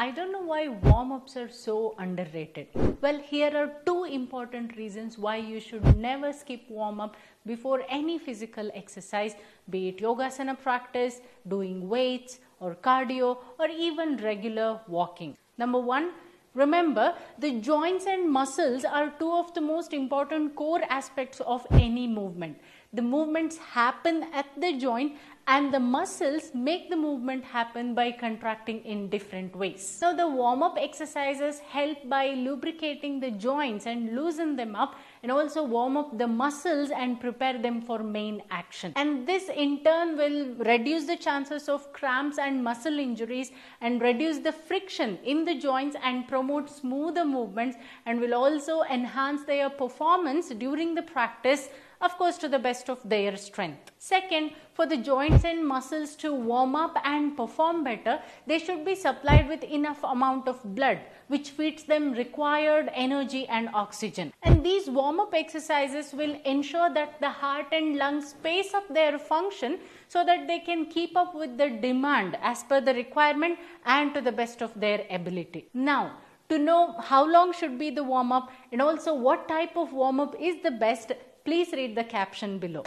I don't know why warm-ups are so underrated. Well, here are two important reasons why you should never skip warm-up before any physical exercise, be it Yogasana practice, doing weights or cardio, or even regular walking. Number one, remember, the joints and muscles are two of the most important core aspects of any movement. The movements happen at the joint and the muscles make the movement happen by contracting in different ways. So the warm-up exercises help by lubricating the joints and loosen them up, and also warm up the muscles and prepare them for main action. And this in turn will reduce the chances of cramps and muscle injuries, and reduce the friction in the joints and promote smoother movements, and will also enhance their performance during the practice, of course, to the best of their strength. Second, for the joints and muscles to warm up and perform better, they should be supplied with enough amount of blood, which feeds them required energy and oxygen. And these warm-up exercises will ensure that the heart and lungs pace up their function so that they can keep up with the demand as per the requirement and to the best of their ability. Now, to know how long should be the warm-up and also what type of warm-up is the best, please read the caption below.